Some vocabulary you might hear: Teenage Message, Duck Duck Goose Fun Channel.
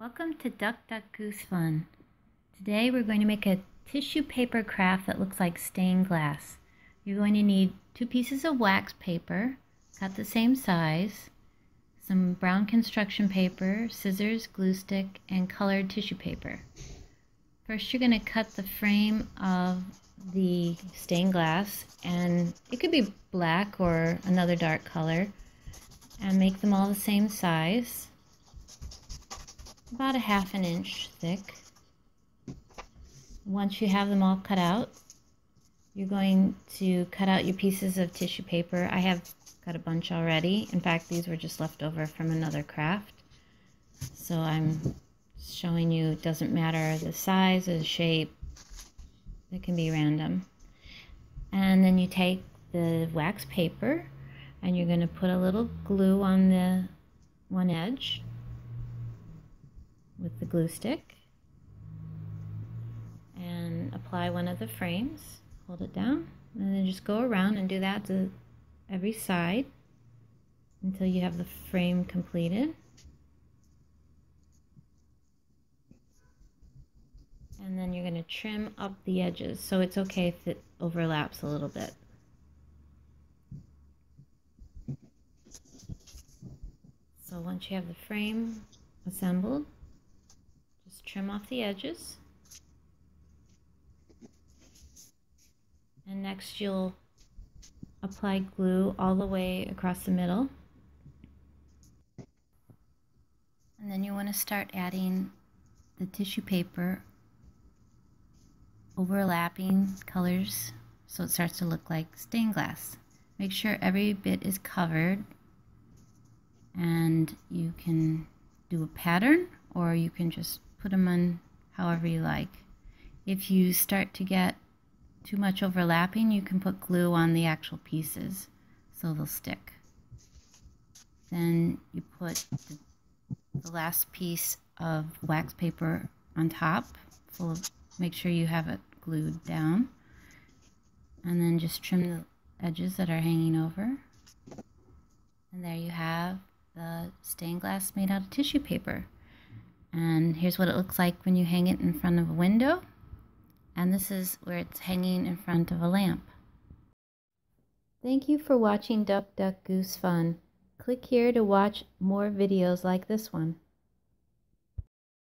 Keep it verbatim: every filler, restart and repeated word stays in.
Welcome to Duck Duck Goose Fun. Today we're going to make a tissue paper craft that looks like stained glass. You're going to need two pieces of wax paper, cut the same size, some brown construction paper, scissors, glue stick, and colored tissue paper. First you're going to cut the frame of the stained glass, and it could be black or another dark color, and make them all the same size. About a half an inch thick. Once you have them all cut out, you're going to cut out your pieces of tissue paper. I have got a bunch already. In fact, these were just left over from another craft. So I'm showing you it doesn't matter the size or the shape. It can be random. And then you take the wax paper and you're going to put a little glue on the one edge with the glue stick and apply one of the frames, hold it down, and then just go around and do that to every side until you have the frame completed. And then you're going to trim up the edges, so it's okay if it overlaps a little bit. So once you have the frame assembled, trim off the edges, and next you'll apply glue all the way across the middle, and then you want to start adding the tissue paper, overlapping colors so it starts to look like stained glass. Make sure every bit is covered, and you can do a pattern or you can just put them on however you like. If you start to get too much overlapping, you can put glue on the actual pieces so they'll stick. Then you put the last piece of wax paper on top, full of, make sure you have it glued down, and then just trim the edges that are hanging over. And there you have the stained glass made out of tissue paper. And here's what it looks like when you hang it in front of a window. And this is where it's hanging in front of a lamp. Thank you for watching Duck Duck Goose Fun. Click here to watch more videos like this one.